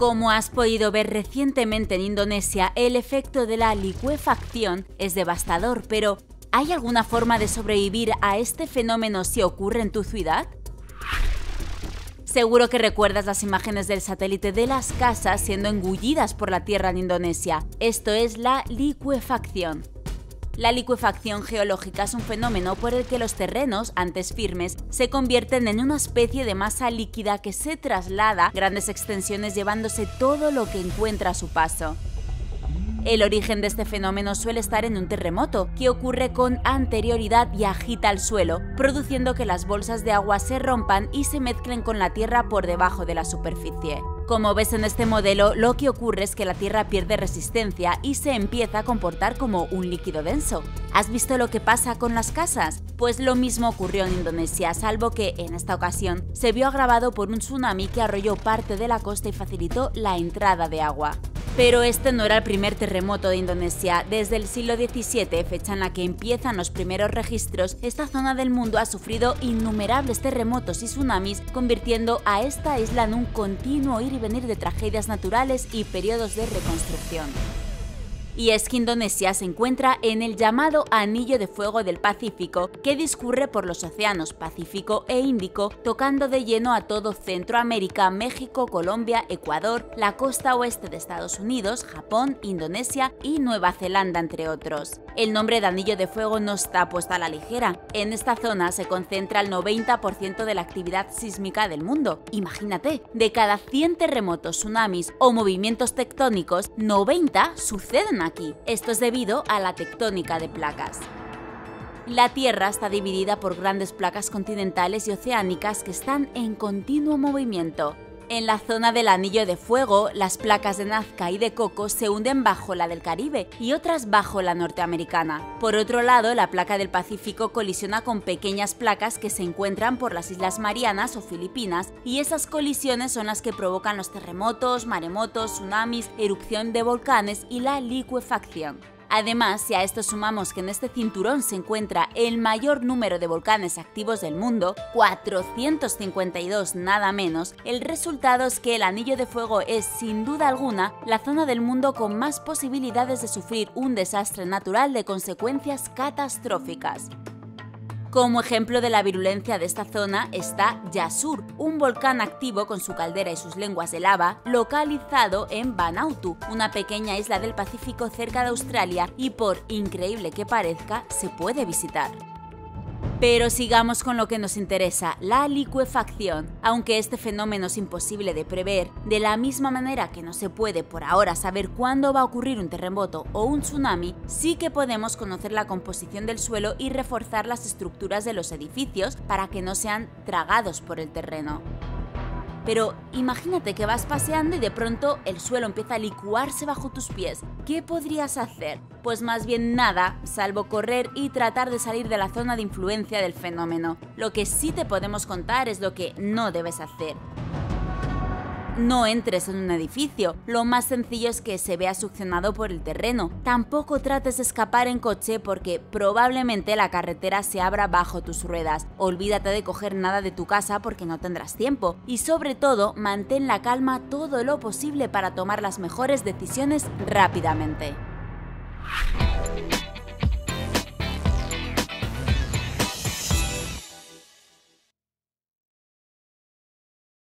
Como has podido ver recientemente en Indonesia, el efecto de la licuefacción es devastador, pero ¿hay alguna forma de sobrevivir a este fenómeno si ocurre en tu ciudad? Seguro que recuerdas las imágenes del satélite de las casas siendo engullidas por la tierra en Indonesia. Esto es la licuefacción. La licuefacción geológica es un fenómeno por el que los terrenos, antes firmes, se convierten en una especie de masa líquida que se traslada a grandes extensiones llevándose todo lo que encuentra a su paso. El origen de este fenómeno suele estar en un terremoto, que ocurre con anterioridad y agita el suelo, produciendo que las bolsas de agua se rompan y se mezclen con la tierra por debajo de la superficie. Como ves en este modelo, lo que ocurre es que la tierra pierde resistencia y se empieza a comportar como un líquido denso. ¿Has visto lo que pasa con las casas? Pues lo mismo ocurrió en Indonesia, salvo que, en esta ocasión, se vio agravado por un tsunami que arrolló parte de la costa y facilitó la entrada de agua. Pero este no era el primer terremoto de Indonesia. Desde el siglo XVII, fecha en la que empiezan los primeros registros, esta zona del mundo ha sufrido innumerables terremotos y tsunamis, convirtiendo a esta isla en un continuo ir y venir de tragedias naturales y periodos de reconstrucción. Y es que Indonesia se encuentra en el llamado Anillo de Fuego del Pacífico, que discurre por los océanos Pacífico e Índico, tocando de lleno a todo Centroamérica, México, Colombia, Ecuador, la costa oeste de Estados Unidos, Japón, Indonesia y Nueva Zelanda, entre otros. El nombre de Anillo de Fuego no está puesto a la ligera. En esta zona se concentra el 90% de la actividad sísmica del mundo. Imagínate, de cada 100 terremotos, tsunamis o movimientos tectónicos, 90 suceden aquí. Esto es debido a la tectónica de placas. La Tierra está dividida por grandes placas continentales y oceánicas que están en continuo movimiento. En la zona del Anillo de Fuego, las placas de Nazca y de Coco se hunden bajo la del Caribe y otras bajo la norteamericana. Por otro lado, la placa del Pacífico colisiona con pequeñas placas que se encuentran por las Islas Marianas o Filipinas, y esas colisiones son las que provocan los terremotos, maremotos, tsunamis, erupción de volcanes y la licuefacción. Además, si a esto sumamos que en este cinturón se encuentra el mayor número de volcanes activos del mundo, 452 nada menos, el resultado es que el Anillo de Fuego es, sin duda alguna, la zona del mundo con más posibilidades de sufrir un desastre natural de consecuencias catastróficas. Como ejemplo de la virulencia de esta zona está Yasur, un volcán activo con su caldera y sus lenguas de lava, localizado en Vanuatu, una pequeña isla del Pacífico cerca de Australia y, por increíble que parezca, se puede visitar. Pero sigamos con lo que nos interesa, la licuefacción. Aunque este fenómeno es imposible de prever, de la misma manera que no se puede por ahora saber cuándo va a ocurrir un terremoto o un tsunami, sí que podemos conocer la composición del suelo y reforzar las estructuras de los edificios para que no sean tragados por el terreno. Pero imagínate que vas paseando y de pronto el suelo empieza a licuarse bajo tus pies. ¿Qué podrías hacer? Pues más bien nada, salvo correr y tratar de salir de la zona de influencia del fenómeno. Lo que sí te podemos contar es lo que no debes hacer. No entres en un edificio, lo más sencillo es que se vea succionado por el terreno. Tampoco trates de escapar en coche porque probablemente la carretera se abra bajo tus ruedas. Olvídate de coger nada de tu casa porque no tendrás tiempo. Y sobre todo, mantén la calma todo lo posible para tomar las mejores decisiones rápidamente.